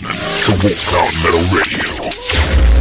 listening to Wolfhound Metal Radio.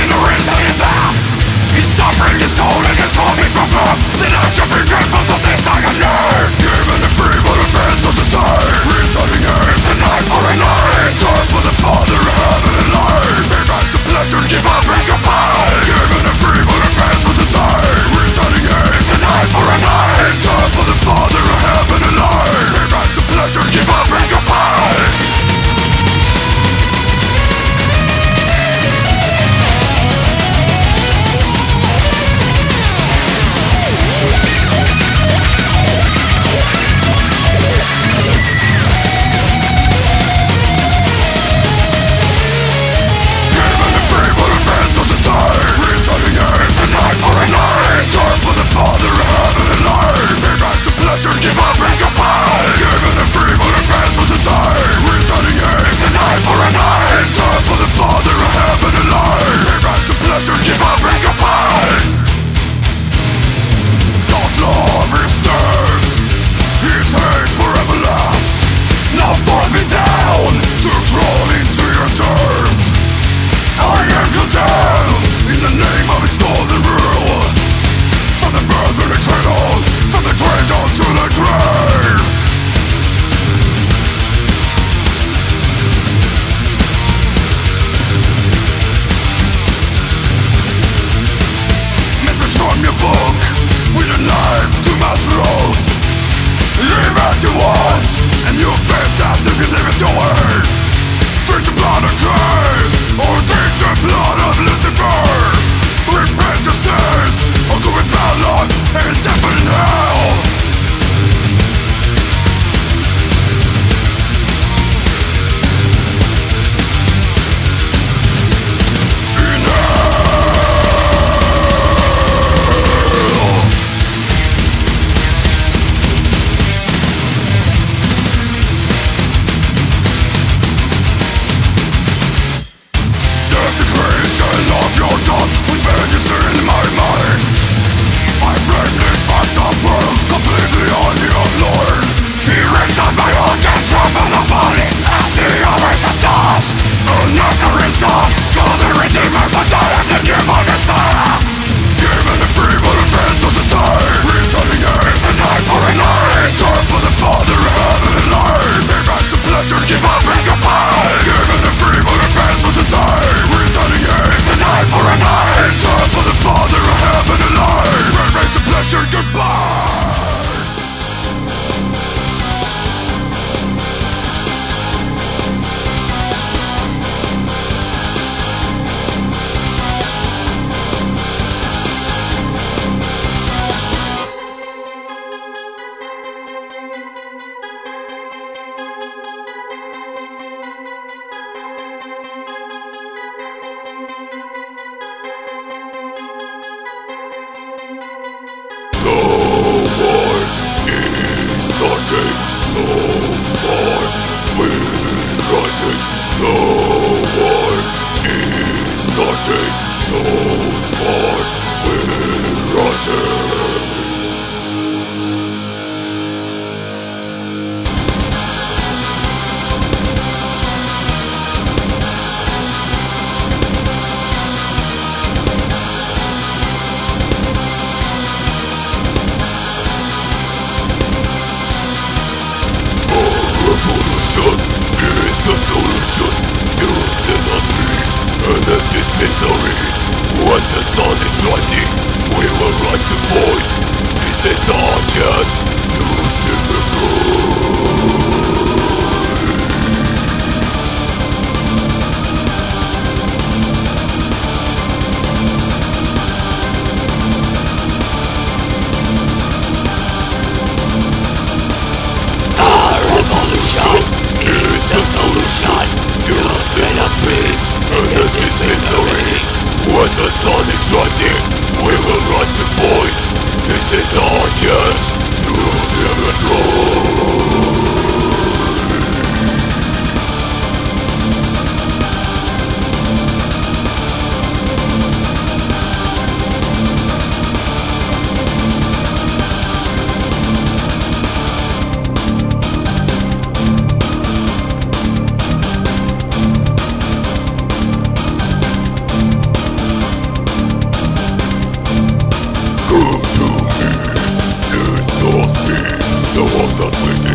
in the rest of your thoughts. He's suffering his soul and you told me from birth that I should be grateful for this I can learn. Given the free will of man to the day, returning here, it's an eye for an eye. Time for the Father of heaven and life. Be back to pleasure, give up and goodbye. Given the free will of man to the day, returning here, it's an eye for an eye. Time for the Father of heaven and life. Be back to pleasure, give up and goodbye. Give up and goodbye. Given the free will and man to the day, returning here, it's an eye for an eye. In time for the Father of heaven and life. He brings the pleasure, give up and goodbye. God's love is dead, His hate forever last. Now force me down to crawl into your dirt. I am condemned in the name of His golden rule. From the birth to the cradle, from the cradle to the grave. Message from your book, with a knife to my throat. Live as you want, and your faith that you can live as your way. Drink the blood of Christ, or drink the blood of Lucifer. Repent your sins, or go with my Lord and temple in hell.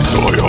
soil.